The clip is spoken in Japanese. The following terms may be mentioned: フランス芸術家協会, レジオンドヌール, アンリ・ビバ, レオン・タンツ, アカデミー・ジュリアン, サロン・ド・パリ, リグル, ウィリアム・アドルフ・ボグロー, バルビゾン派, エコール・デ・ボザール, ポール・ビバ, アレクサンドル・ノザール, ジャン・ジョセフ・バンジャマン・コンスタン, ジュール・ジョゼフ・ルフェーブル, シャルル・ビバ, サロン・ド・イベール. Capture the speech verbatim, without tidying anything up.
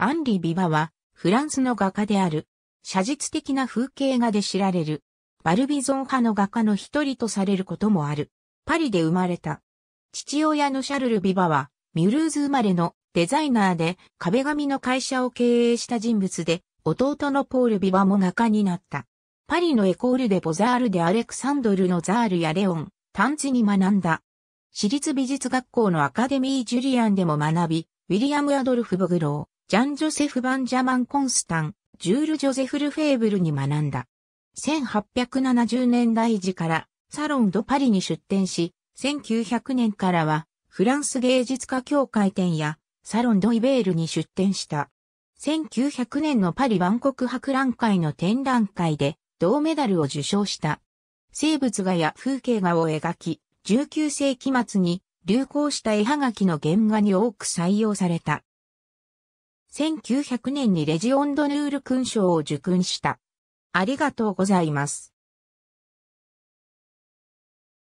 アンリ・ビバは、フランスの画家である。写実的な風景画で知られる。バルビゾン派の画家の一人とされることもある。パリで生まれた。父親のシャルル・ビバは、ミュルーズ生まれのデザイナーで壁紙の会社を経営した人物で、弟のポール・ビバも画家になった。パリのエコール・デ・ボザールでアレクサンドル・ノザールやレオン・タンツに学んだ。私立美術学校のアカデミー・ジュリアンでも学び、ウィリアム・アドルフ・ボグロー、ジャン・ジョセフ・バンジャマン・コンスタン、ジュール・ジョゼフ・ルフェーブルに学んだ。せんはっぴゃくななじゅうねんだい時からサロン・ド・パリに出展し、せんきゅうひゃくねんからはフランス芸術家協会店やサロン・ド・イベールに出展した。せんきゅうひゃくねんのパリ万国博覧会の展覧会で銅メダルを受賞した。生物画や風景画を描き、じゅうきゅうせいき末に流行した絵はがきの原画に多く採用された。せんきゅうひゃくねんにレジオンドヌール勲章を受勲した。ありがとうございます。